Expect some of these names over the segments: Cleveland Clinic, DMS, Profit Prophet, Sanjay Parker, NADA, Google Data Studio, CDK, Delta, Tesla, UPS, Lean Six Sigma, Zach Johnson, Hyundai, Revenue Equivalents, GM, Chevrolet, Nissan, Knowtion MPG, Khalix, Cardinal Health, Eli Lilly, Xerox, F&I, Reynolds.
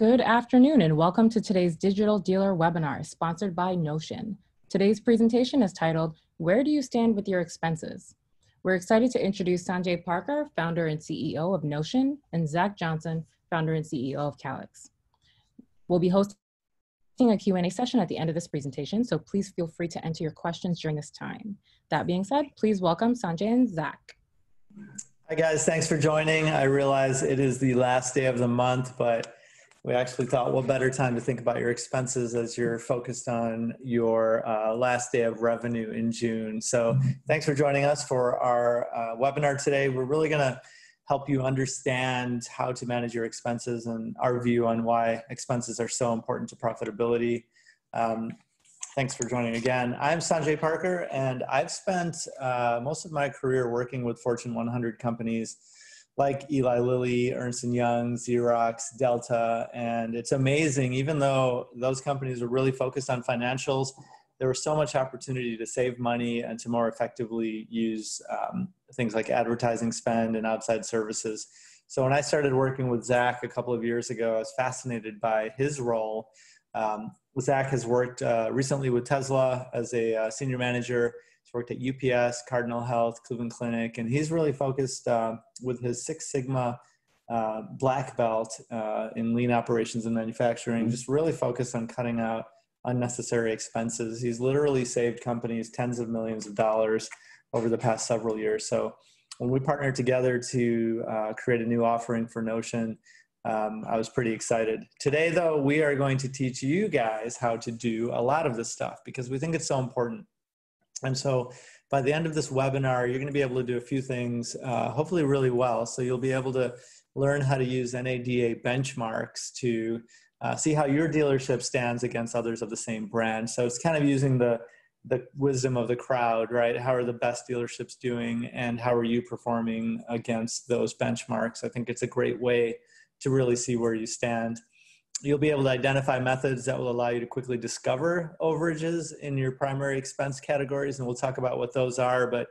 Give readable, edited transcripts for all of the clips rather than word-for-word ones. Good afternoon and welcome to today's Digital Dealer webinar sponsored by Knowtion. Today's presentation is titled, Where Do You Stand With Your Expenses? We're excited to introduce Sanjay Parker, founder and CEO of Knowtion, and Zach Johnson, founder and CEO of Khalix. We'll be hosting a Q&A session at the end of this presentation, so please feel free to enter your questions during this time. That being said, please welcome Sanjay and Zach. Hi guys, thanks for joining. I realize it is the last day of the month, but we actually thought, what better time to think about your expenses as you're focused on your last day of revenue in June. So thanks for joining us for our webinar today. We're really going to help you understand how to manage your expenses and our view on why expenses are so important to profitability. Thanks for joining again. I'm Sanjay Parker, and I've spent most of my career working with Fortune 100 companies like Eli Lilly, Ernst & Young, Xerox, Delta, and it's amazing, even though those companies were really focused on financials, there was so much opportunity to save money and to more effectively use things like advertising spend and outside services. So when I started working with Zach a couple of years ago, I was fascinated by his role. Zach has worked recently with Tesla as a senior manager. He's worked at UPS, Cardinal Health, Cleveland Clinic, and he's really focused with his Six Sigma black belt in lean operations and manufacturing, just really focused on cutting out unnecessary expenses. He's literally saved companies tens of millions of dollars over the past several years. So when we partnered together to create a new offering for Knowtion, I was pretty excited. Today, though, we are going to teach you guys how to do a lot of this stuff because we think it's so important. And so by the end of this webinar, you're going to be able to do a few things, hopefully really well. So you'll be able to learn how to use NADA benchmarks to see how your dealership stands against others of the same brand. So it's kind of using the wisdom of the crowd, right? How are the best dealerships doing and how are you performing against those benchmarks? I think it's a great way to really see where you stand. You'll be able to identify methods that will allow you to quickly discover overages in your primary expense categories, and we'll talk about what those are. But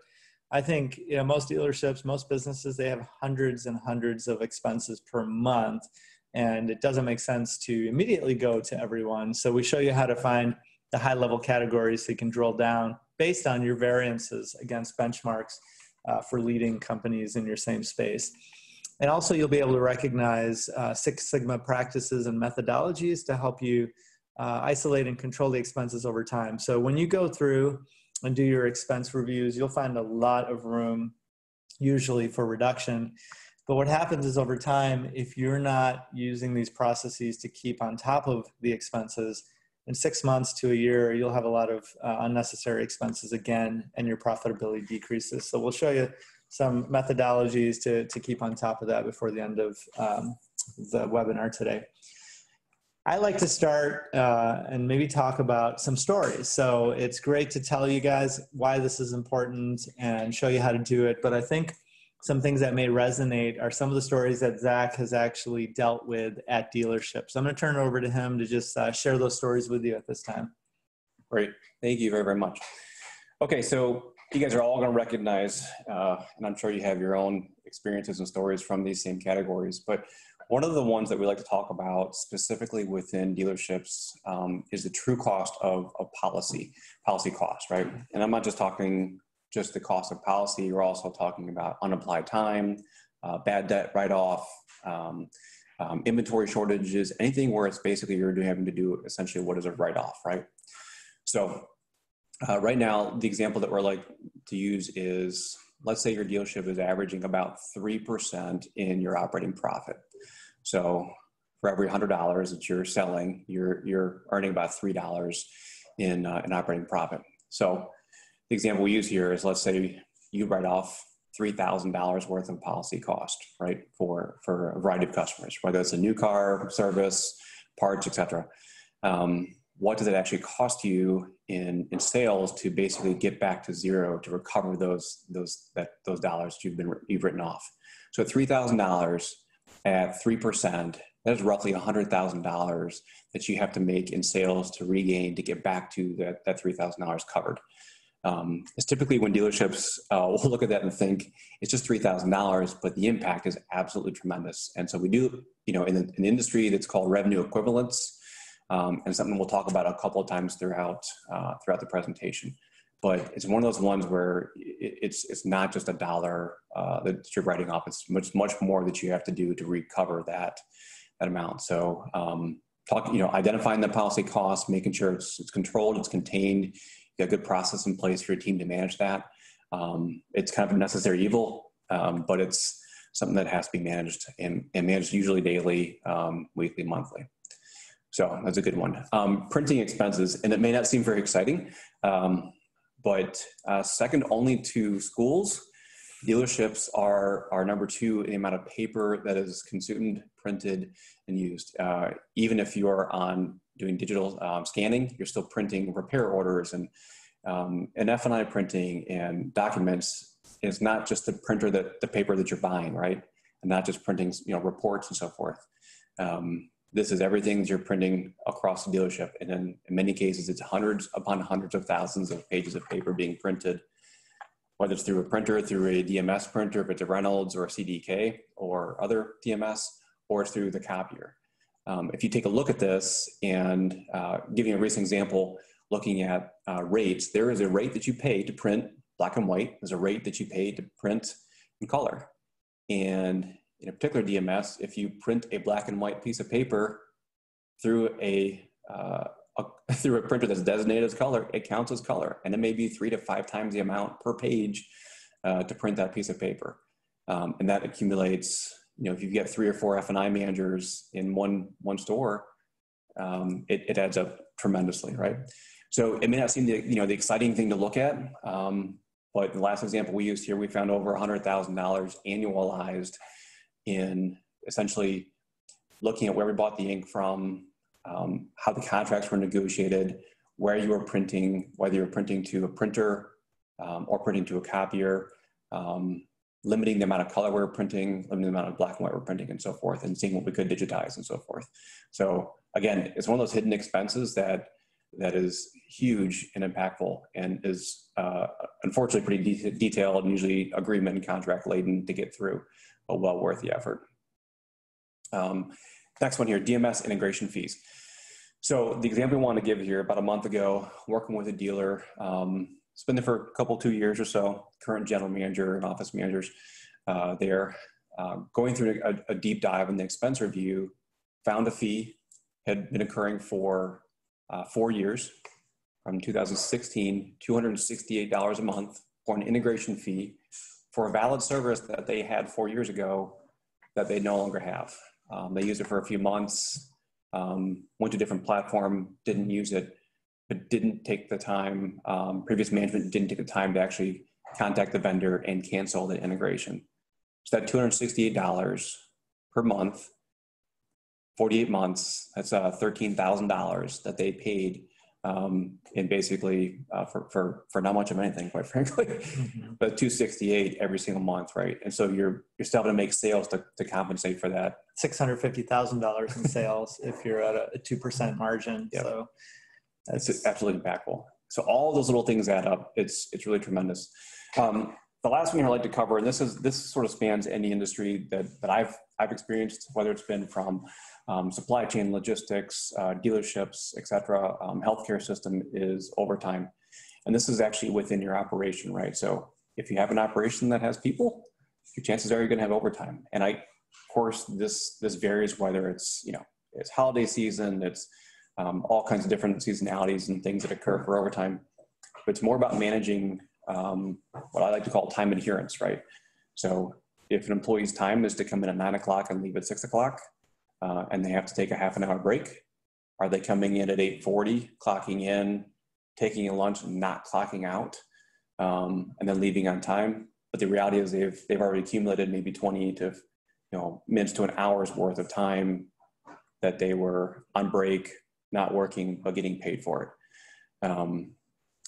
I think, you know, most dealerships, most businesses, they have hundreds and hundreds of expenses per month, and it doesn't make sense to immediately go to everyone. So we show you how to find the high-level categories so you can drill down based on your variances against benchmarks for leading companies in your same space. And also you'll be able to recognize Six Sigma practices and methodologies to help you isolate and control the expenses over time. So when you go through and do your expense reviews, you'll find a lot of room usually for reduction. But what happens is over time, if you're not using these processes to keep on top of the expenses, in 6 months to a year, you'll have a lot of unnecessary expenses again, and your profitability decreases. So we'll show you some methodologies to keep on top of that before the end of the webinar today. I like to start and maybe talk about some stories. So it's great to tell you guys why this is important and show you how to do it. But I think some things that may resonate are some of the stories that Zach has actually dealt with at dealerships. So I'm going to turn it over to him to just share those stories with you at this time. Great. Thank you very, very much. Okay, so you guys are all going to recognize, and I'm sure you have your own experiences and stories from these same categories, but one of the ones that we like to talk about specifically within dealerships is the true cost of policy costs, right? And I'm not just talking just the cost of policy, we're also talking about unapplied time, bad debt write-off, inventory shortages, anything where it's basically you're having to do essentially what is a write-off, right? So right now, the example that we're like to use is, let's say your dealership is averaging about 3% in your operating profit. So for every $100 that you're selling, you're earning about $3 in operating profit. So the example we use here is, let's say you write off $3,000 worth of policy cost, right, for a variety of customers, whether it's a new car, service, parts, etc. What does it actually cost you in sales to basically get back to zero to recover those dollars you've written off? So $3,000 at 3%, that is roughly $100,000 that you have to make in sales to regain, to get back to that $3,000 covered. It's typically when dealerships will look at that and think it's just $3,000, but the impact is absolutely tremendous. And so we do, you know, in an industry that's called revenue equivalence, and something we'll talk about a couple of times throughout the presentation. But it's one of those ones where it's not just a dollar that you're writing off. It's much more that you have to do to recover that amount. So identifying the policy costs, making sure it's controlled, it's contained. A good process in place for your team to manage that. It's kind of a necessary evil, but it's something that has to be managed and managed usually daily, weekly, monthly. So that's a good one. Printing expenses, and it may not seem very exciting, but second only to schools, dealerships are number two in the amount of paper that is consumed, printed, and used. Even if you are on doing digital scanning, you're still printing repair orders and F&I printing and documents. It's not just the printer the paper that you're buying, right? And not just printing, you know, reports and so forth. This is everything that you're printing across the dealership. And then in many cases, it's hundreds upon hundreds of thousands of pages of paper being printed, whether it's through a printer, through a DMS printer, if it's a Reynolds or a CDK or other DMS, or through the copier. If you take a look at this and giving a recent example, looking at rates, there is a rate that you pay to print black and white. There's a rate that you pay to print in color. And in a particular DMS, if you print a black and white piece of paper through a printer that's designated as color, it counts as color. And it may be 3 to 5 times the amount per page to print that piece of paper. And that accumulates. You know, if you get 3 or 4 F&I managers in one store, it adds up tremendously, right? So it may not seem the exciting thing to look at, but the last example we used here, we found over $100,000 annualized in essentially looking at where we bought the ink from, how the contracts were negotiated, where you were printing, whether you were printing to a printer or printing to a copier. Limiting the amount of color we're printing, limiting the amount of black and white we're printing, and so forth, and seeing what we could digitize and so forth. So again, it's one of those hidden expenses that is huge and impactful, and is unfortunately pretty detailed and usually agreement and contract laden to get through, but well worth the effort. Next one here, DMS integration fees. So the example we want to give here, about a month ago, working with a dealer, it's been there for a couple, 2 years or so, current general manager and office managers there. Going through a deep dive in the expense review, found a fee had been occurring for 4 years, from 2016, $268 a month for an integration fee for a valid service that they had 4 years ago that they no longer have. They used it for a few months, went to a different platform, didn't use it. But didn't take the time, previous management didn't take the time to actually contact the vendor and cancel the integration. So that $268 per month, 48 months, that's $13,000 that they paid and basically for not much of anything, quite frankly, mm-hmm. But $268 every single month, right? And so you're still going to make sales to compensate for that. $650,000 in sales if you're at a 2% margin, yep. So. It's absolutely impactful. So all those little things add up. It's really tremendous. The last one I'd like to cover, and this sort of spans any industry that I've experienced, whether it's been from supply chain, logistics, dealerships, et cetera, healthcare system, is overtime. And this is actually within your operation, right? So if you have an operation that has people, your chances are you're going to have overtime. And of course, this varies, whether it's, you know, it's holiday season, it's all kinds of different seasonalities and things that occur for overtime. But it's more about managing what I like to call time adherence, right? So if an employee's time is to come in at 9 o'clock and leave at 6 o'clock, and they have to take a half an hour break, are they coming in at 8:40, clocking in, taking a lunch, and not clocking out, and then leaving on time? But the reality is they've already accumulated maybe 20 to, minutes to an hour's worth of time that they were on break, not working, but getting paid for it.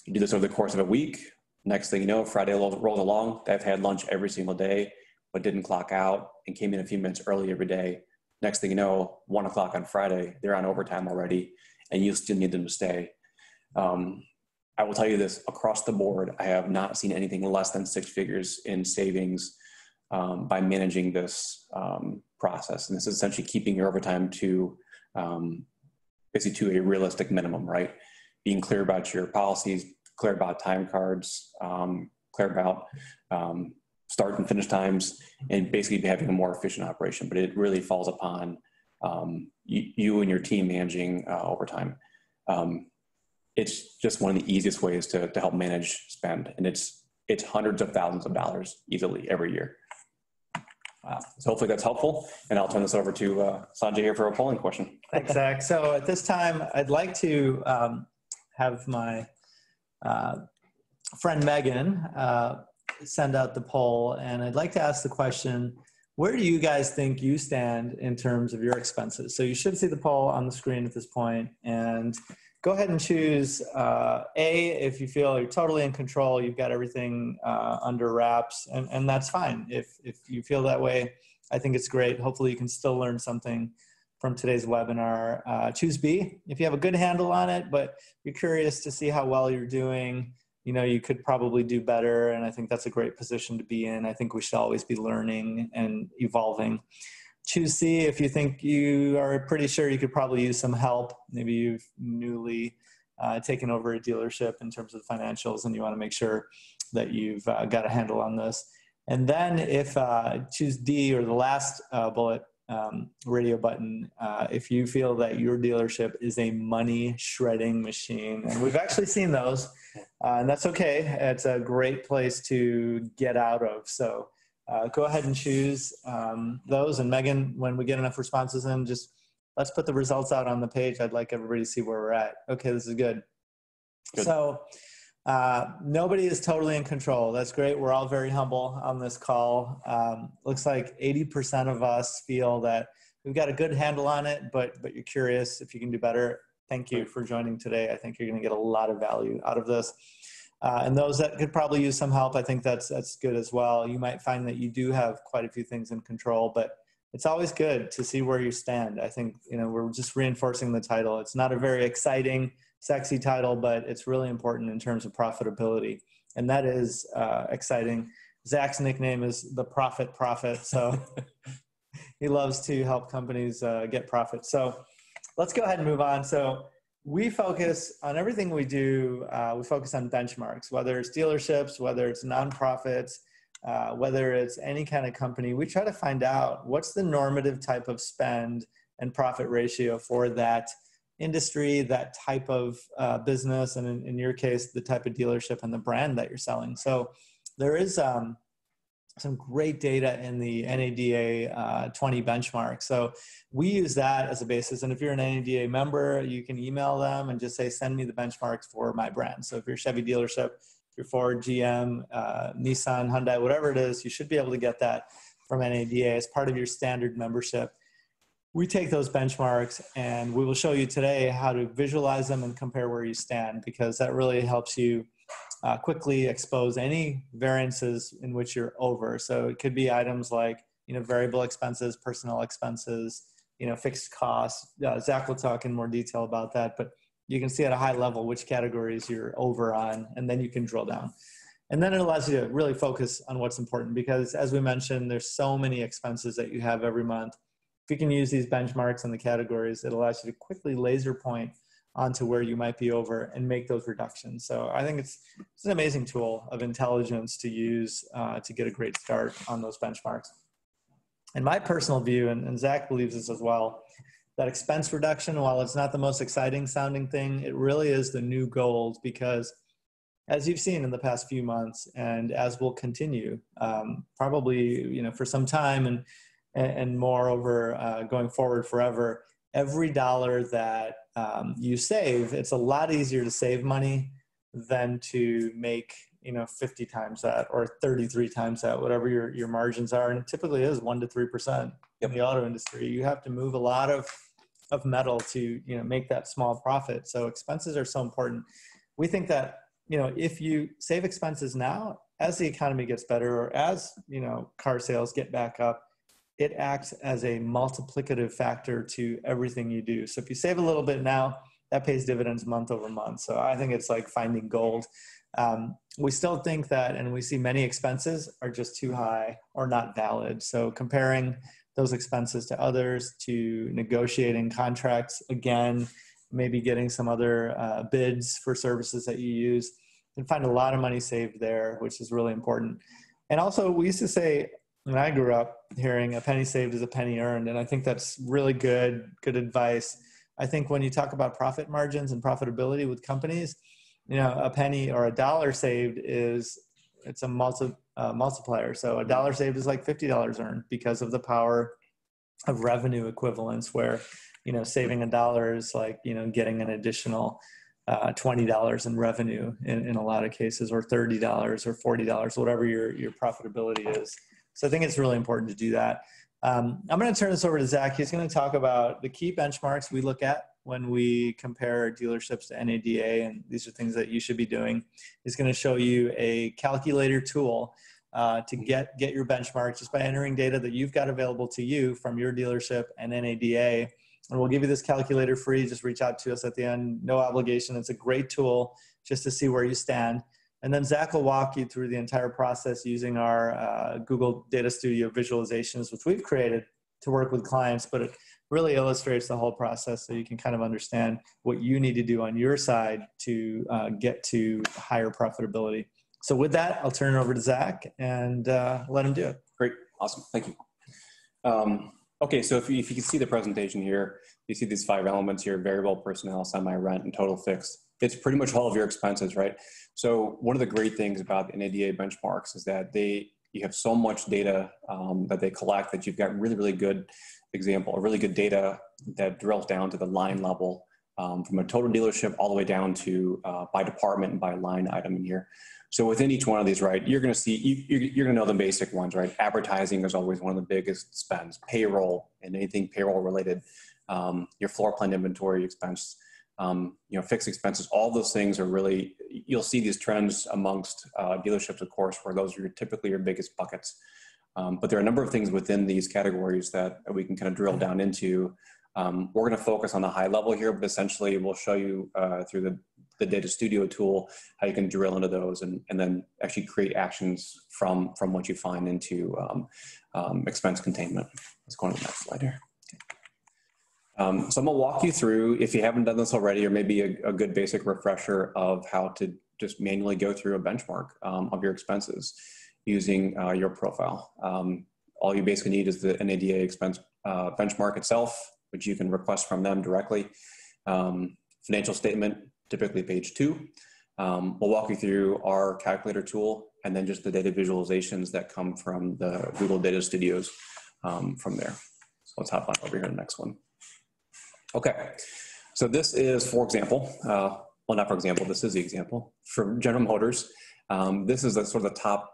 You do this over the course of a week. Next thing you know, Friday rolls along. They've had lunch every single day, but didn't clock out and came in a few minutes early every day. Next thing you know, 1 o'clock on Friday, they're on overtime already, and you still need them to stay. I will tell you this, across the board, I have not seen anything less than 6 figures in savings by managing this process. And this is essentially keeping your overtime to basically to a realistic minimum, right? Being clear about your policies, clear about time cards, clear about start and finish times, and basically having a more efficient operation. But it really falls upon you and your team managing overtime. It's just one of the easiest ways to help manage spend. And it's hundreds of thousands of dollars easily every year. So hopefully that's helpful. And I'll turn this over to Sanjay here for a polling question. Thanks, Zach. So at this time, I'd like to have my friend Megan send out the poll. And I'd like to ask the question, where do you guys think you stand in terms of your expenses? So you should see the poll on the screen at this point. And go ahead and choose A, if you feel you're totally in control, you've got everything under wraps, and that's fine. If you feel that way, I think it's great. Hopefully you can still learn something from today's webinar. Choose B, if you have a good handle on it, but you're curious to see how well you're doing, you know, you could probably do better, and I think that's a great position to be in. I think we should always be learning and evolving. Choose C if you think you are pretty sure you could probably use some help. Maybe you've newly taken over a dealership in terms of financials and you want to make sure that you've got a handle on this. And then if choose D, or the last bullet, radio button, if you feel that your dealership is a money shredding machine. And we've actually seen those, and that's okay. It's a great place to get out of. So go ahead and choose those. And Megan, when we get enough responses in, just let's put the results out on the page. I'd like everybody to see where we're at. Okay, this is good. So nobody is totally in control. That's great. We're all very humble on this call. Looks like 80% of us feel that we've got a good handle on it, but you're curious if you can do better. Thank you for joining today. I think you're going to get a lot of value out of this. And those that could probably use some help, I think that's good as well. You might find that you do have quite a few things in control, but it's always good to see where you stand. I think, you know, we're just reinforcing the title. It's not a very exciting, sexy title, but it's really important in terms of profitability. And that is exciting. Zach's nickname is the Profit Prophet. So he loves to help companies get profit. So let's go ahead and move on. So we focus on everything we do, we focus on benchmarks, whether it's dealerships, whether it's nonprofits, whether it's any kind of company. We try to find out what's the normative type of spend and profit ratio for that industry, that type of business, and in your case, the type of dealership and the brand that you're selling. So there is some great data in the NADA 20 benchmark. So we use that as a basis. And if you're an NADA member, you can email them and just say, send me the benchmarks for my brand. So if you're a Chevy dealership, if you're Ford, GM, Nissan, Hyundai, whatever it is, you should be able to get that from NADA as part of your standard membership. We take those benchmarks and we will show you today how to visualize them and compare where you stand, because that really helps you quickly expose any variances in which you're over. So it could be items like, you know, variable expenses, personnel expenses, you know, fixed costs. Zach will talk in more detail about that, but you can see at a high level which categories you're over on, and then you can drill down. And then it allows you to really focus on what's important, because as we mentioned, there's so many expenses that you have every month. If you can use these benchmarks and the categories, it allows you to quickly laser point onto where you might be over and make those reductions. So I think it's an amazing tool of intelligence to use to get a great start on those benchmarks. And my personal view, and Zach believes this as well, that expense reduction, while it's not the most exciting sounding thing, it really is the new gold, because as you've seen in the past few months, and as we'll continue probably, you know, for some time and moreover going forward forever, every dollar that you save, it's a lot easier to save money than to make, you know, 50 times that or 33 times that, whatever your margins are. And it typically is 1 to 3% in the auto industry. You have to move a lot of metal to, you know, make that small profit. So expenses are so important. We think that, you know, if you save expenses now, as the economy gets better or as, you know, car sales get back up, it acts as a multiplicative factor to everything you do. So if you save a little bit now, that pays dividends month over month. So I think it's like finding gold. We still think that, and we see many expenses are just too high or not valid. So comparing those expenses to others, to negotiating contracts again, maybe getting some other bids for services that you use, and find a lot of money saved there, which is really important. And also we used to say, when I grew up, hearing a penny saved is a penny earned. And I think that's really good advice. I think when you talk about profit margins and profitability with companies, you know, a penny or a dollar saved is, it's a multiplier. So a dollar saved is like $50 earned because of the power of revenue equivalence, where, you know, saving a dollar is like, you know, getting an additional $20 in revenue in a lot of cases, or $30 or $40, whatever your profitability is. So I think it's really important to do that. I'm going to turn this over to Zach. He's going to talk about the key benchmarks we look at when we compare dealerships to NADA, and these are things that you should be doing. He's going to show you a calculator tool to get your benchmarks just by entering data that you've got available to you from your dealership and NADA. And we'll give you this calculator free. Just reach out to us at the end. No obligation. It's a great tool just to see where you stand. And then Zach will walk you through the entire process using our Google Data Studio visualizations, which we've created to work with clients, but it really illustrates the whole process so you can kind of understand what you need to do on your side to get to higher profitability. So with that, I'll turn it over to Zach and let him do it. Great. Awesome. Thank you. Okay, so if you can see the presentation here, you see these 5 elements here: variable, personnel, semi-rent, and total fixed. It's pretty much all of your expenses, right? So one of the great things about the NADA benchmarks is that you have so much data that they collect that you've got really good example, or really good data that drills down to the line level from a total dealership all the way down to by department and by line item in here. So within each one of these, right, you're going to see, you're going to know the basic ones, right? Advertising is always one of the biggest spends, payroll and anything payroll related, your floor plan inventory expense, you know, fixed expenses, all those things are really, you'll see these trends amongst dealerships, of course, where those are typically your biggest buckets. But there are a number of things within these categories that we can kind of drill down into. We're going to focus on the high level here, but essentially we'll show you through the Data Studio tool how you can drill into those and then actually create actions from what you find into expense containment. Let's go on to the next slide here. So I'm going to walk you through, if you haven't done this already, or maybe a good basic refresher of how to just manually go through a benchmark of your expenses using your profile. All you basically need is the NADA expense benchmark itself, which you can request from them directly. Financial statement, typically page 2. We'll walk you through our calculator tool and then just the data visualizations that come from the Google Data Studios from there. So let's hop on over here to the next one. Okay, so this is, for example, well, not for example, this is the example from General Motors. This is the sort of the top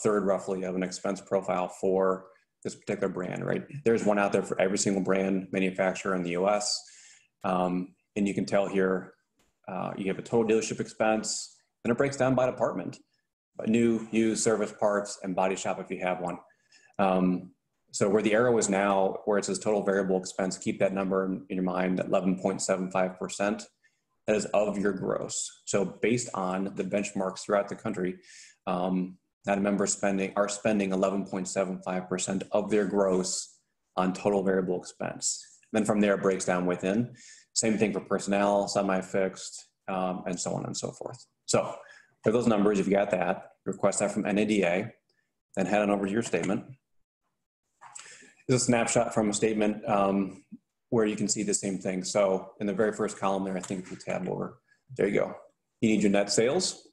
third roughly of an expense profile for this particular brand, right? There's one out there for every single brand manufacturer in the US. And you can tell here, you have a total dealership expense, and it breaks down by department, but new, used, service parts, and body shop if you have one. So where the arrow is now, where it says total variable expense, keep that number in your mind, 11.75%. That is of your gross. So based on the benchmarks throughout the country, that members are spending 11.75% of their gross on total variable expense. And then from there, it breaks down within. Same thing for personnel, semi-fixed, and so on and so forth. So for those numbers, if you got that, request that from NADA, then head on over to your statement. This is a snapshot from a statement where you can see the same thing. So in the very first column there, I think if you tab over, there you go. You need your net sales,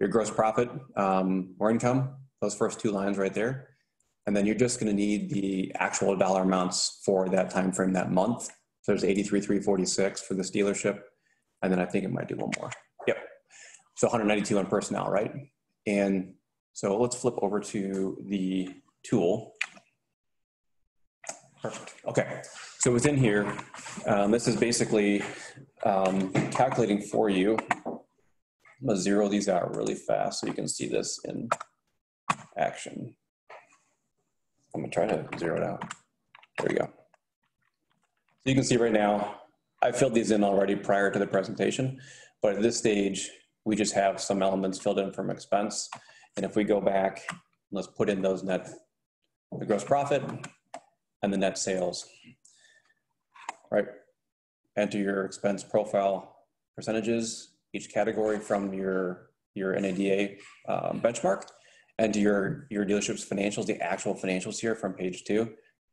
your gross profit or income, those first 2 lines right there. And then you're just going to need the actual dollar amounts for that time frame that month. So there's $83,346 for this dealership. And then I think it might do one more. Yep. So $192 on personnel, right? And so let's flip over to the tool. Perfect. Okay. So within here, this is basically calculating for you. I'm going to zero these out really fast so you can see this in action. I'm going to try to zero it out. There we go. So you can see right now, I filled these in already prior to the presentation, but at this stage, we just have some elements filled in from expense. And if we go back, let's put in those the gross profit and the net sales, right? Enter your expense profile percentages, each category from your NADA benchmark, and to your dealership's financials, the actual financials here from page 2.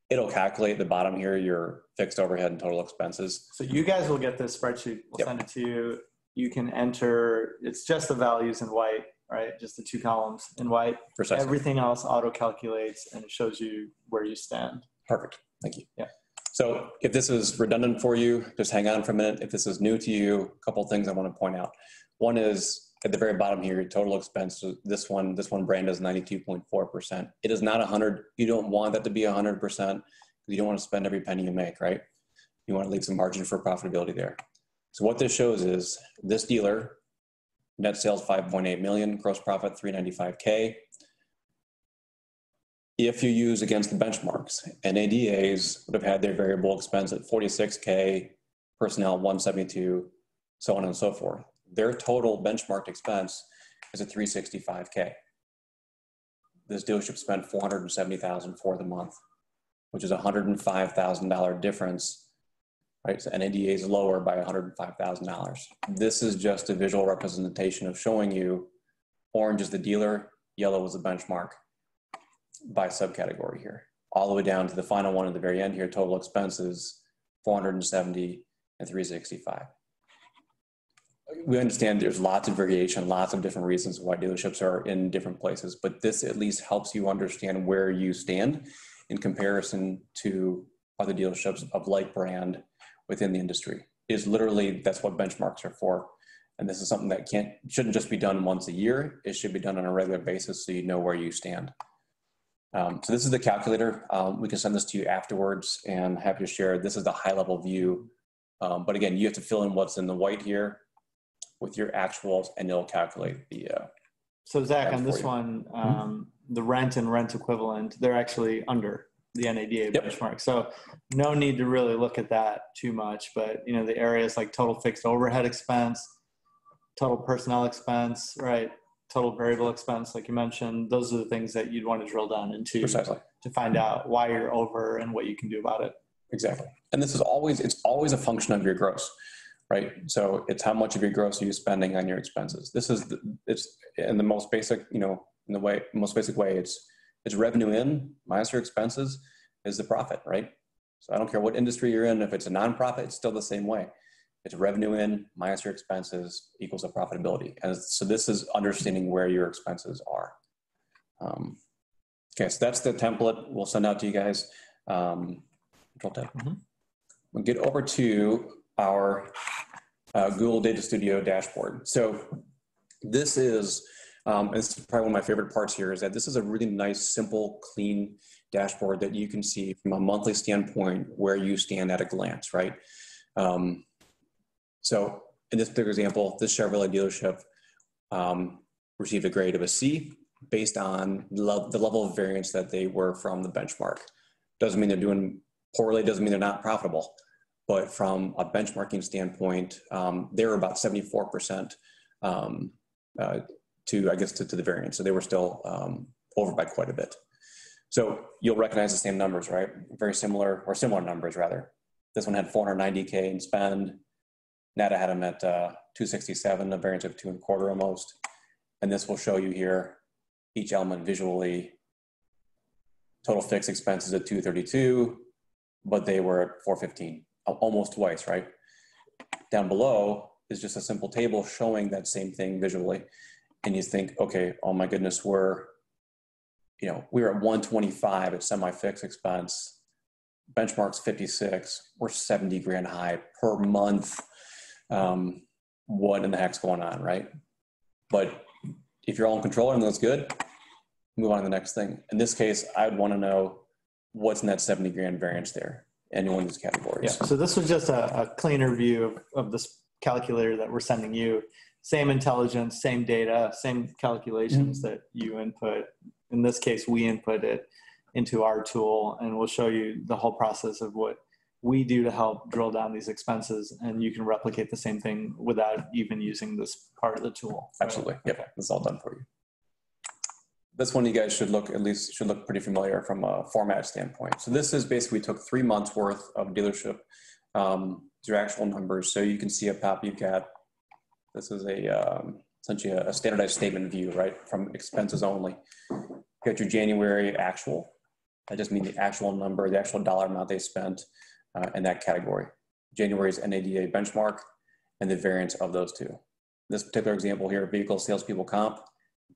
It'll calculate the bottom here, your fixed overhead and total expenses. So you guys will get this spreadsheet, we'll yep. send it to you. You can enter, it's just the values in white, right? Just the 2 columns in white. Precisely. Everything else auto calculates and it shows you where you stand. Perfect, thank you. Yeah. So if this is redundant for you, just hang on for a minute. If this is new to you, a couple of things I want to point out. One is, at the very bottom here, your total expense, this one brand is 92.4%. It is not 100. You don't want that to be 100%. You don't want to spend every penny you make, right? You want to leave some margin for profitability there. So what this shows is this dealer, net sales 5.8 million, gross profit 395K. If you use against the benchmarks, NADAs would have had their variable expense at 46K, personnel 172, so on and so forth. Their total benchmarked expense is at 365K. This dealership spent $470,000 for the month, which is a $105,000 difference, right? So NADA is lower by $105,000. This is just a visual representation of showing you orange is the dealer, yellow is the benchmark by subcategory here, all the way down to the final one at the very end here, total expenses, 470 and 365. We understand there's lots of variation, lots of different reasons why dealerships are in different places, but this at least helps you understand where you stand in comparison to other dealerships of like brand within the industry. It's literally, that's what benchmarks are for. And this is something that shouldn't just be done once a year. It should be done on a regular basis so you know where you stand. So this is the calculator. We can send this to you afterwards and happy to share. This is the high level view. But again, you have to fill in what's in the white here with your actuals, and it'll calculate the. So Zach, on this one, the rent and rent equivalent, they're actually under the NADA yep. benchmark. So no need to really look at that too much, but you know, the areas like total fixed overhead expense, total personnel expense, right? Total variable expense, like you mentioned, those are the things that you'd want to drill down into precisely. To find out why you're over and what you can do about it. Exactly. And this is always, it's always a function of your gross. Right, so it's how much of your gross are you spending on your expenses. This is it's in the most basic, you know, in the way most basic way. It's revenue in minus your expenses is the profit, right? So I don't care what industry you're in. If it's a nonprofit, it's still the same way. It's revenue in minus your expenses equals the profitability. And so this is understanding where your expenses are. Okay, so that's the template we'll send out to you guys. We'll get over to our Google Data Studio dashboard. So this is, this is probably one of my favorite parts here, is that this is a really nice, simple, clean dashboard that you can see from a monthly standpoint where you stand at a glance, right? So in this particular example, this Chevrolet dealership received a grade of a C based on the level of variance that they were from the benchmark. Doesn't mean they're doing poorly, doesn't mean they're not profitable. But from a benchmarking standpoint, they were about 74% to the variance. So they were still over by quite a bit. So you'll recognize the same numbers, right? Very similar, or similar numbers rather. This one had 490K in spend. NADA had them at 267, a variance of 2.25 almost. And this will show you here, each element visually. Total fixed expenses at 232, but they were at 415. Almost twice, right? Down below is just a simple table showing that same thing visually. And you think, okay, oh my goodness, we were at 125 at semi-fixed expense, benchmark's 56, we're 70 grand high per month. What in the heck's going on, right? But if you're all in control and that's good, move on to the next thing. In this case, I'd want to know what's in that 70 grand variance there. Any one of these categories. Yeah. So this was just a cleaner view of this calculator that we're sending you. Same intelligence, same data, same calculations that you input. In this case, we input it into our tool, and we'll show you the whole process of what we do to help drill down these expenses, and you can replicate the same thing without even using this part of the tool. Absolutely. Right? Yep. Okay. It's all done for you. This one you guys should look, at least should look pretty familiar from a format standpoint. So this is basically, we took 3 months worth of dealership, your actual numbers. So you can see up top, you've got, this is a, essentially a standardized statement view, right? From expenses only. You got your January actual. I just mean the actual number, the actual dollar amount they spent in that category. January's NADA benchmark and the variance of those two. This particular example here, vehicle salespeople comp,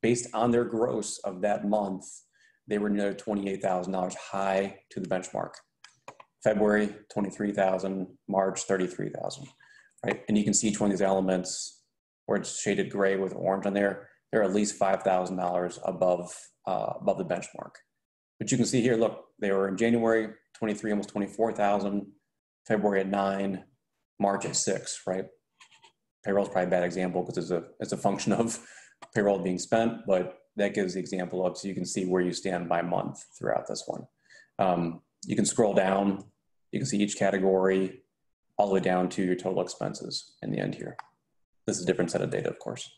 based on their gross of that month, they were nearly $28,000 high to the benchmark. February, 23,000, March, 33,000, right? And you can see each one of these elements where it's shaded gray with orange on there, they're at least $5,000 above the benchmark. But you can see here, look, they were in January, 23, almost 24,000, February at 9, March at 6, right? Payroll is probably a bad example because it's a function of payroll being spent, but that gives the example up so you can see where you stand by month throughout this one. You can scroll down, you can see each category all the way down to your total expenses in the end here. This is a different set of data, of course.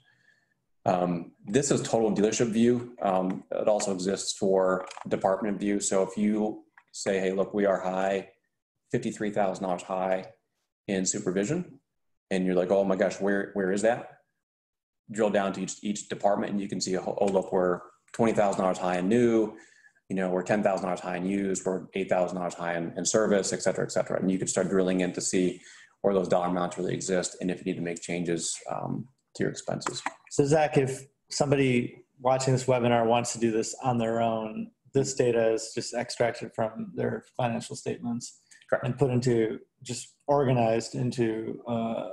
This is total dealership view. It also exists for department view. So if you say, hey, look, we are high, $53,000 high in supervision, and you're like, oh my gosh, where is that? Drill down to each department and you can see, oh look, we're $20,000 high in new, you know, we're $10,000 high in used, we're $8,000 high in service, et cetera, and you can start drilling in to see where those dollar amounts really exist and if you need to make changes to your expenses. So Zach, if somebody watching this webinar wants to do this on their own, this data is just extracted from their financial statements. Correct. And put into, just organized into a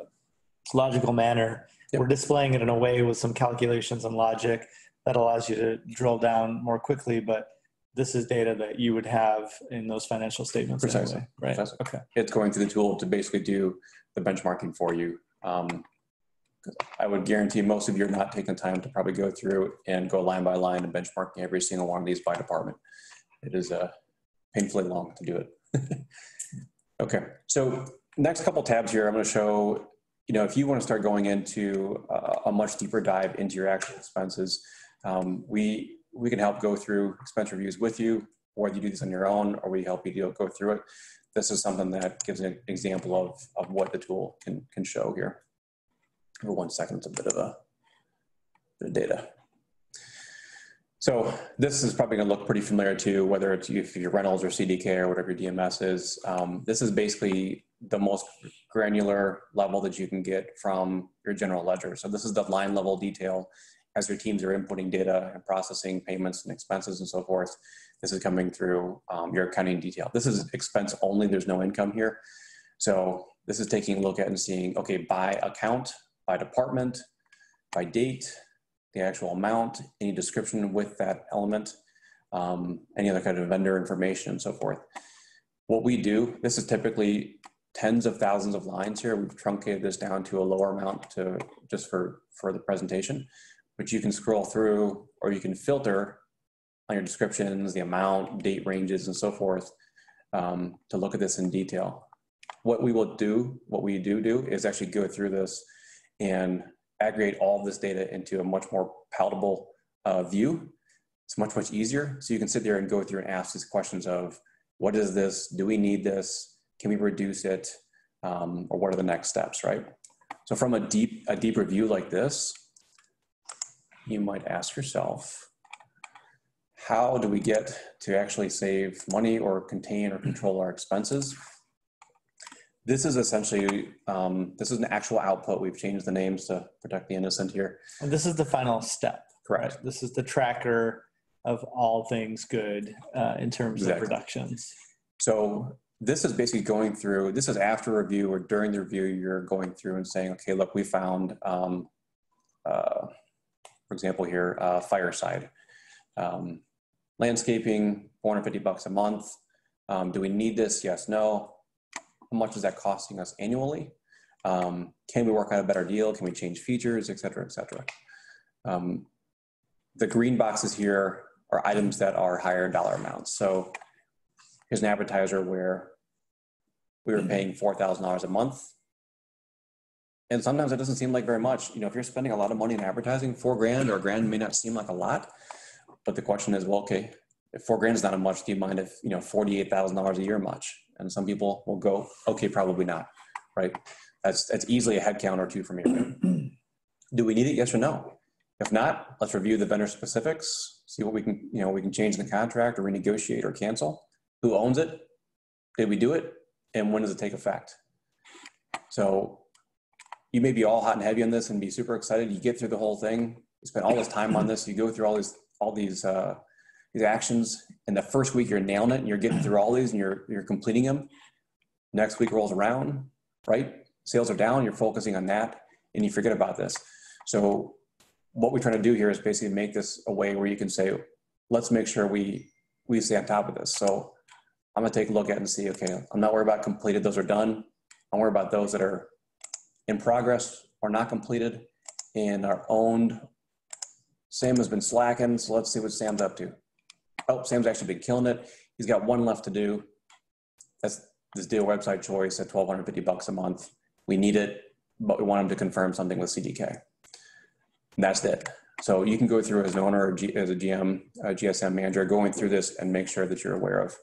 logical manner. Yep. We're displaying it in a way with some calculations and logic that allows you to drill down more quickly, but this is data that you would have in those financial statements. Precisely. Anyway, right? Precisely. Okay. It's going through the tool to basically do the benchmarking for you. I would guarantee most of you are not taking the time to probably go through and go line by line and benchmarking every single one of these by department. It is painfully long to do it. Okay. So next couple tabs here, I'm going to show, you know, if you want to start going into a much deeper dive into your actual expenses, we can help go through expense reviews with you, or you do this on your own, or we help you go through it. This is something that gives an example of what the tool can show here. For 1 second, it's a bit of data. So this is probably going to look pretty familiar to whether it's if you're Reynolds or CDK or whatever your DMS is. This is basically the most granular level that you can get from your general ledger. So this is the line level detail. As your teams are inputting data and processing payments and expenses and so forth, this is coming through your accounting detail. This is expense only, there's no income here. So this is taking a look at and seeing, okay, by account, by department, by date, the actual amount, any description with that element, any other kind of vendor information and so forth. What we do, this is typically tens of thousands of lines here. We've truncated this down to a lower amount to just for the presentation. But you can scroll through or you can filter on your descriptions, the amount, date ranges, and so forth to look at this in detail. What we will do, what we do is actually go through this and aggregate all of this data into a much more palatable view. It's much, much easier. So you can sit there and go through and ask these questions of, what is this? Do we need this? Can we reduce it? Or what are the next steps, right? So from a deep review like this, you might ask yourself, how do we get to actually save money or contain or control our expenses? This is essentially, this is an actual output. We've changed the names to protect the innocent here. And this is the final step. Correct. This is the tracker of all things good in terms of reductions. So this is basically going through, this is after review or during the review, you're going through and saying, okay, look, we found, for example here, fireside. Landscaping, $450 a month. Do we need this? Yes, no. How much is that costing us annually? Can we work out a better deal? Can we change features, et cetera, et cetera? The green boxes here are items that are higher dollar amounts. So here's an appetizer where we were paying $4,000 a month. And sometimes it doesn't seem like very much. You know, if you're spending a lot of money in advertising, $4,000 or $1,000 may not seem like a lot, but the question is, well, okay, if $4,000 is not a much, do you mind if, you know, $48,000 a year much? And some people will go, okay, probably not, right? That's easily a head count or two from here. Do we need it? Yes or no? If not, let's review the vendor specifics, see what we can, you know, we can change the contract or renegotiate or cancel. Who owns it? Did we do it? And when does it take effect? So you may be all hot and heavy on this and be super excited. You get through the whole thing. You spend all this time on this. You go through all these actions. And the first week you're nailing it and you're getting through all these and you're completing them. Next week rolls around, right? Sales are down. You're focusing on that and you forget about this. So what we're trying to do here is basically make this a way where you can say, let's make sure we stay on top of this. So I'm going to take a look at it and see, okay, I'm not worried about completed. Those are done. I'm worried about those that are in progress or not completed and are owned. Sam has been slacking. So let's see what Sam's up to. Oh, Sam's actually been killing it. He's got one left to do. That's this deal website choice at $1,250 a month. We need it, but we want him to confirm something with CDK. And that's it. So you can go through as an owner or as a GM, a GSM manager, going through this and make sure that you're aware of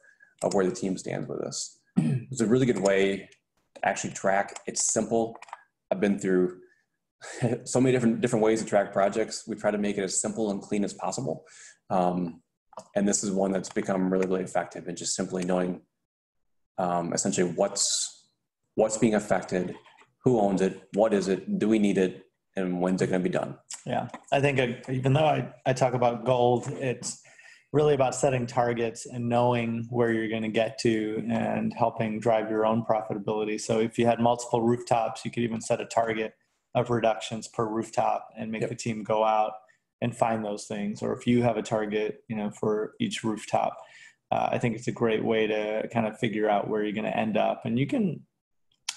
where the team stands with us. It's a really good way to actually track. It's simple. I've been through so many different ways to track projects. We try to make it as simple and clean as possible. And this is one that's become really, really effective in just simply knowing essentially what's being affected, who owns it, what is it, do we need it, and when's it going to be done? Yeah, I think even though I talk about gold, it's really about setting targets and knowing where you're going to get to and helping drive your own profitability. So if you had multiple rooftops, you could even set a target of reductions per rooftop and make the team go out and find those things. Or if you have a target, you know, for each rooftop, I think it's a great way to kind of figure out where you're going to end up. And you can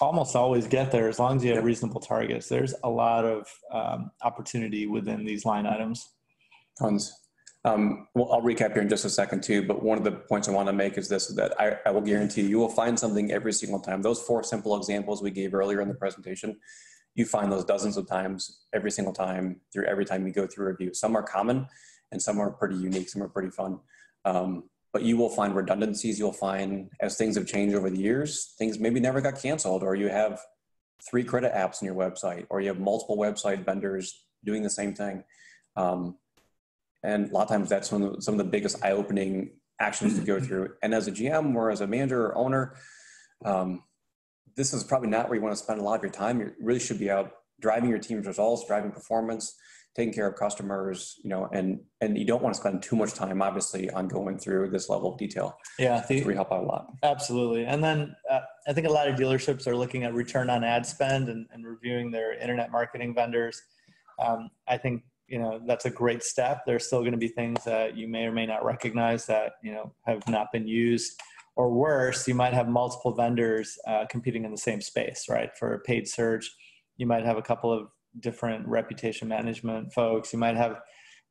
almost always get there as long as you have reasonable targets. There's a lot of opportunity within these line items. Tons. Well, I'll recap here in just a second too, but one of the points I want to make is this, that I will guarantee you will find something every single time. Those four simple examples we gave earlier in the presentation, you find those dozens of times, every single time, through every time you go through a review. Some are common and some are pretty unique, some are pretty fun. But you will find redundancies. You'll find, as things have changed over the years, things maybe never got canceled, or you have 3 credit apps on your website, or you have multiple website vendors doing the same thing. And a lot of times that's some of the biggest eye-opening actions to go through. And as a GM or as a manager or owner, this is probably not where you want to spend a lot of your time. You really should be out driving your team's results, driving performance, taking care of customers, you know, and you don't want to spend too much time, obviously, on going through this level of detail. Yeah. So we help out a lot. Absolutely. And then I think a lot of dealerships are looking at return on ad spend and reviewing their internet marketing vendors. I think, you know, that's a great step. There's still going to be things that you may or may not recognize that, you know, have not been used, or worse, you might have multiple vendors competing in the same space, right? For paid search, you might have a couple of different reputation management folks. You might have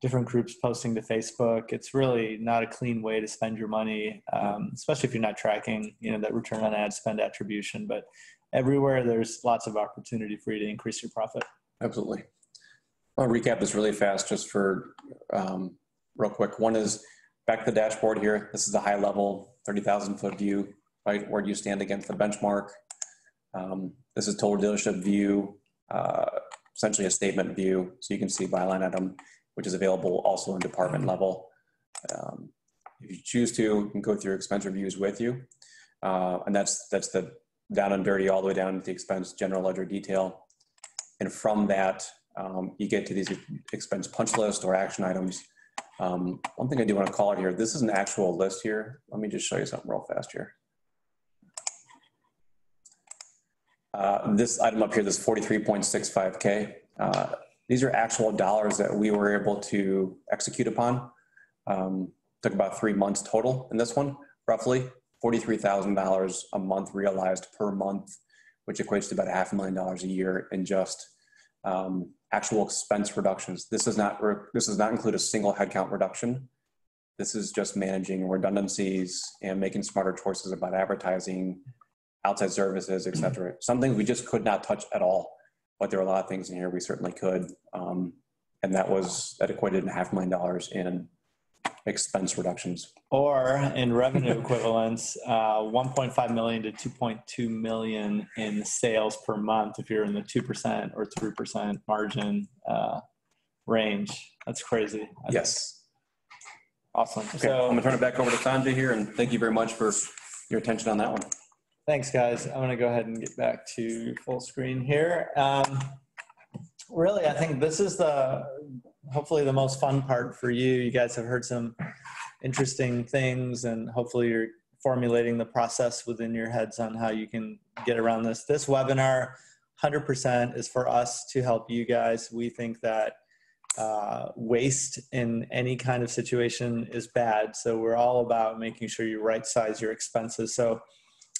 different groups posting to Facebook. It's really not a clean way to spend your money, especially if you're not tracking, you know, that return on ad spend attribution, but everywhere there's lots of opportunity for you to increase your profit. Absolutely. I'll recap this really fast just for real quick. One is back to the dashboard here. This is a high level, 30,000 foot view, right? Where do you stand against the benchmark? This is total dealership view, essentially a statement view. So you can see by line item, which is available also in department level. If you choose to, you can go through expense reviews with you. And that's the down and dirty all the way down to the expense general ledger detail. And from that, you get to these expense punch list or action items. One thing I do want to call out here, this is an actual list here. Let me just show you something real fast here. This item up here, this 43.65K, these are actual dollars that we were able to execute upon. Took about 3 months total in this one, roughly $43,000 a month realized per month, which equates to about $500,000 a year in just actual expense reductions. This does not include a single headcount reduction. This is just managing redundancies and making smarter choices about advertising, outside services, et cetera. Some things we just could not touch at all, but there were a lot of things in here we certainly could. And that equated to $500,000 in expense reductions. Or in revenue equivalents, 1.5 million to 2.2 million in sales per month if you're in the 2% or 3% margin range. That's crazy. Yes. Awesome. Okay. So I'm going to turn it back over to Sanjay here, and thank you very much for your attention on that one. Thanks, guys. I'm going to go ahead and get back to full screen here. Really, I think this is hopefully the most fun part for you. You guys have heard some interesting things, and hopefully you're formulating the process within your heads on how you can get around this. This webinar, 100%, is for us to help you guys. We think that waste in any kind of situation is bad. So we're all about making sure you right-size your expenses. So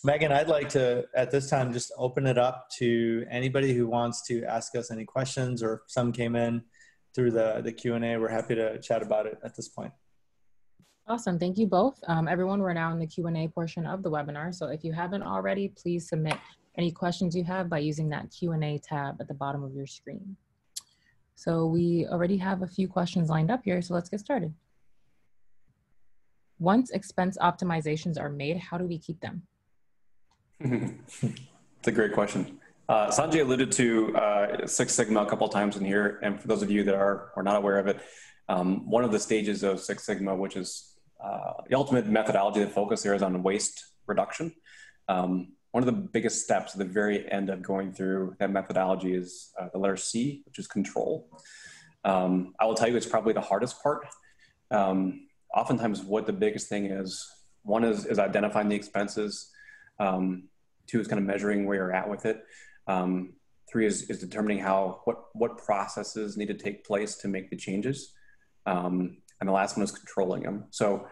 Megan, I'd like to, at this time, just open it up to anybody who wants to ask us any questions, or if some came in through the Q&A, we're happy to chat about it at this point. Awesome, thank you both. Everyone, we're now in the Q&A portion of the webinar. So if you haven't already, please submit any questions you have by using that Q&A tab at the bottom of your screen. So we already have a few questions lined up here, so let's get started. Once expense optimizations are made, how do we keep them? It's a great question. Sanjay alluded to Six Sigma a couple of times in here, and for those of you that are not aware of it, one of the stages of Six Sigma, which is the ultimate methodology, the focus here is on waste reduction. One of the biggest steps at the very end of going through that methodology is the letter C, which is control. I will tell you it's probably the hardest part. Oftentimes what the biggest thing is, one is identifying the expenses. Two is kind of measuring where you're at with it. Three is determining what processes need to take place to make the changes. And the last one is controlling them. So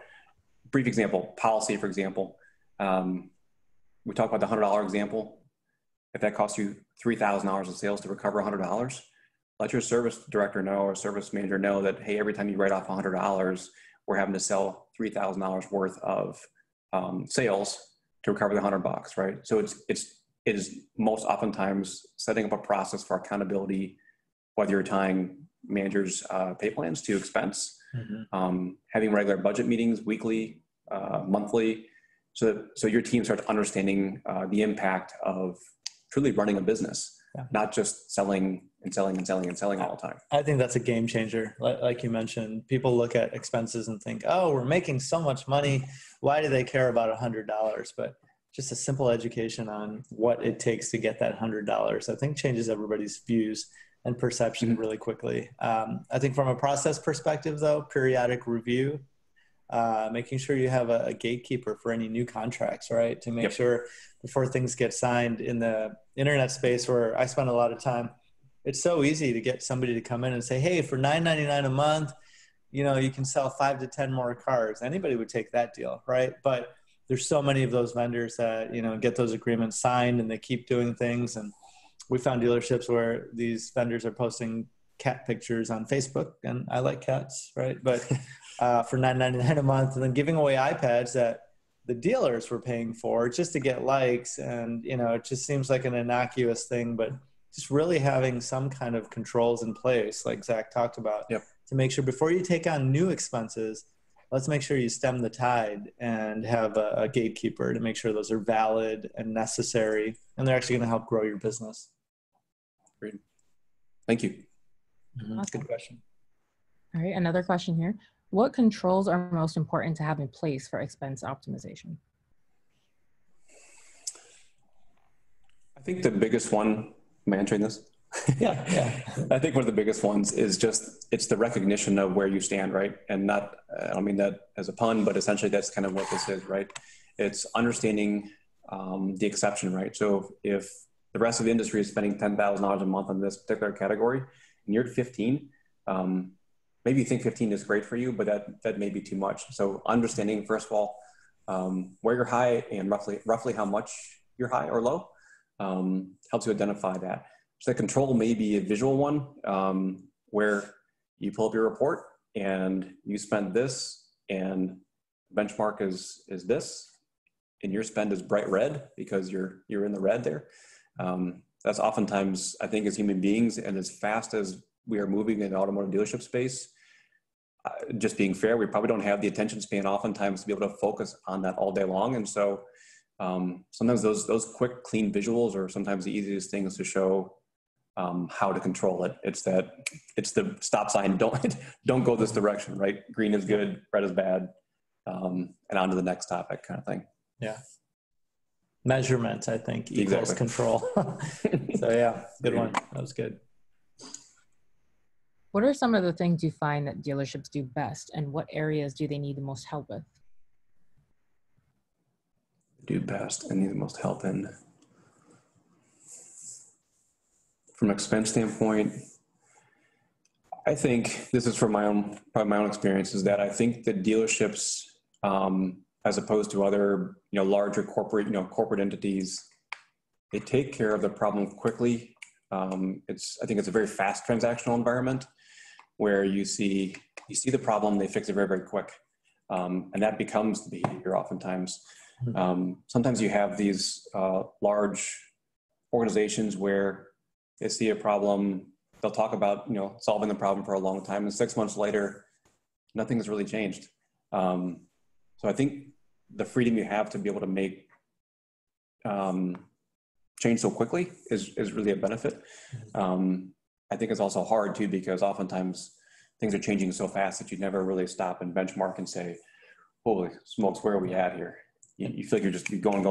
brief example, policy, for example. We talked about the $100 example. If that costs you $3,000 in sales to recover $100, let your service director know or service manager know that, hey, every time you write off $100, we're having to sell $3,000 worth of sales to recover the $100, right? So it is most oftentimes setting up a process for accountability, whether you're tying managers' pay plans to expense, mm-hmm. Having regular budget meetings, weekly, monthly, so your team starts understanding the impact of truly running a business, yeah. Not just selling and selling and selling and selling all the time. I think that's a game changer. Like you mentioned, people look at expenses and think, oh, we're making so much money. Why do they care about $100? But just a simple education on what it takes to get that $100, I think changes everybody's views and perception mm-hmm. really quickly. I think from a process perspective, though, periodic review, making sure you have a gatekeeper for any new contracts, right? To make yep. sure before things get signed. In the internet space where I spend a lot of time, it's so easy to get somebody to come in and say, hey, for $9.99 a month, you know, you can sell 5 to 10 more cars. Anybody would take that deal, right? But there's so many of those vendors that, you know, get those agreements signed and they keep doing things. And we found dealerships where these vendors are posting cat pictures on Facebook, and I like cats, right? But for $9.99 a month, and then giving away iPads that the dealers were paying for just to get likes. And, you know, it just seems like an innocuous thing, but just really having some kind of controls in place, like Zach talked about, yep. to make sure before you take on new expenses, let's make sure you stem the tide and have a gatekeeper to make sure those are valid and necessary, and they're actually going to help grow your business. Great. Thank you. Mm-hmm. That's a good question. All right, another question here. What controls are most important to have in place for expense optimization? I think the biggest one, am I answering this? Yeah. I think one of the biggest ones is just, it's the recognition of where you stand, right? And not, I don't mean that as a pun, but essentially that's kind of what this is, right? It's understanding the exception, right? So if the rest of the industry is spending $10,000 a month on this particular category, and you're at 15, maybe you think 15 is great for you, but that may be too much. So understanding, first of all, where you're high and roughly how much you're high or low helps you identify that. So the control may be a visual one where you pull up your report and you spend this and benchmark is this and your spend is bright red because you're in the red there. That's oftentimes, I think, as human beings, and as fast as we are moving in the automotive dealership space, just being fair, we probably don't have the attention span oftentimes to be able to focus on that all day long. And so sometimes those quick, clean visuals are sometimes the easiest things to show how to control it. It's the stop sign. Don't go this direction, right? Green is good, red is bad, and on to the next topic kind of thing. Yeah. Measurement, I think, equals exactly. Control. So yeah, good one. That was good. What are some of the things you find that dealerships do best, and what areas do they need the most help with? Do best and need the most help in? From an expense standpoint, I think this is from my own, probably my own experience, is that I think that dealerships, as opposed to other, larger corporate, corporate entities, they take care of the problem quickly. I think it's a very fast transactional environment where you see the problem, they fix it very, very quick. And that becomes the behavior oftentimes. Sometimes you have these large organizations where they see a problem, they'll talk about, solving the problem for a long time, and 6 months later, nothing has really changed. So I think the freedom you have to be able to make change so quickly is really a benefit. I think it's also hard too, because oftentimes things are changing so fast that you never really stop and benchmark and say, holy smokes, where are we at here? You feel like you're going.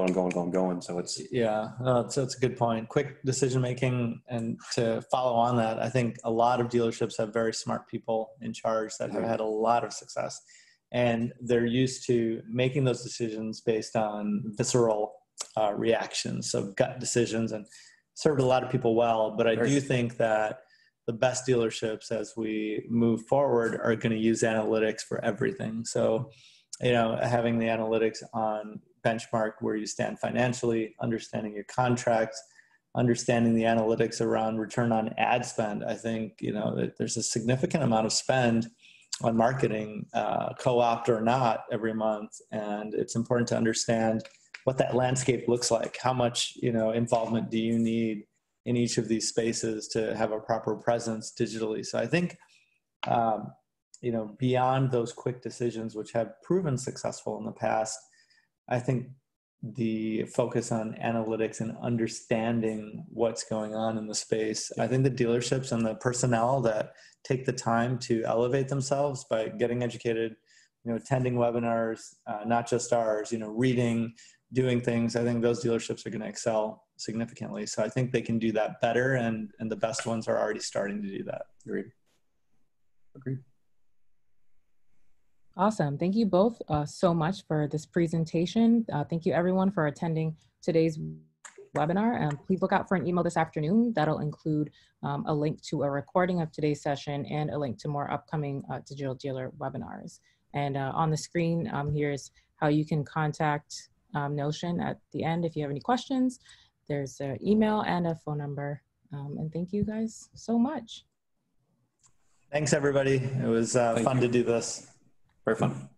So it's that's a good point. Quick decision making, and to follow on that, I think a lot of dealerships have very smart people in charge that have had a lot of success, and they're used to making those decisions based on visceral reactions, so gut decisions, and served a lot of people well. But I do think that the best dealerships, as we move forward, are going to use analytics for everything. So, having the analytics on benchmark where you stand financially, understanding your contracts, understanding the analytics around return on ad spend. I think, that there's a significant amount of spend on marketing, co-opt or not, every month. And it's important to understand what that landscape looks like. How much, involvement do you need in each of these spaces to have a proper presence digitally? So I think, beyond those quick decisions, which have proven successful in the past, I think the focus on analytics and understanding what's going on in the space. I think the dealerships and the personnel that take the time to elevate themselves by getting educated, attending webinars, not just ours, reading, doing things, I think those dealerships are going to excel significantly. So I think they can do that better, and the best ones are already starting to do that. Agreed. Awesome. Thank you both so much for this presentation. Thank you everyone for attending today's webinar. Please look out for an email this afternoon that'll include a link to a recording of today's session and a link to more upcoming digital dealer webinars. And on the screen, here's how you can contact Knowtion at the end if you have any questions. There's an email and a phone number. And thank you guys so much. Thanks everybody. It was fun to do this. Very fun.